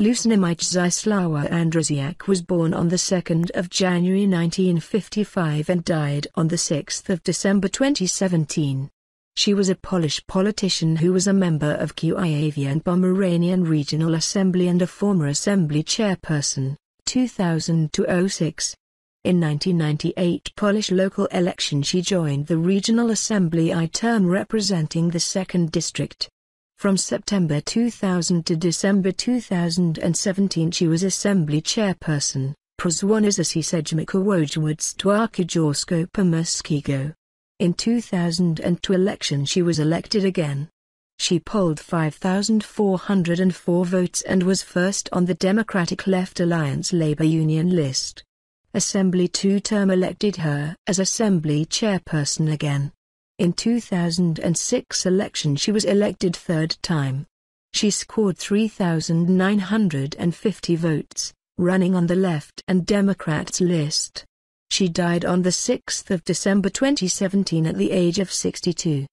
Nimit Zyslawa Androziak was born on the 2nd of January 1955 and died on the 6th of December 2017. She was a Polish politician who was a member of QIAV and Pomeranian Regional Assembly and a former assembly chairperson, 2000–06. In 1998 Polish local election she joined the Regional Assembly I term representing the 2nd district. From September 2000 to December 2017 she was Assembly Chairperson, Przewodnicząca Sejmiku Województwa Kujawsko-Pomorskiego. In 2002 election she was elected again. She polled 5,404 votes and was first on the Democratic Left Alliance Labour Union list. Assembly two-term elected her as Assembly Chairperson again. In 2006 election she was elected third time. She scored 3,950 votes, running on the Left and Democrats list. She died on the 6th of December 2017 at the age of 62.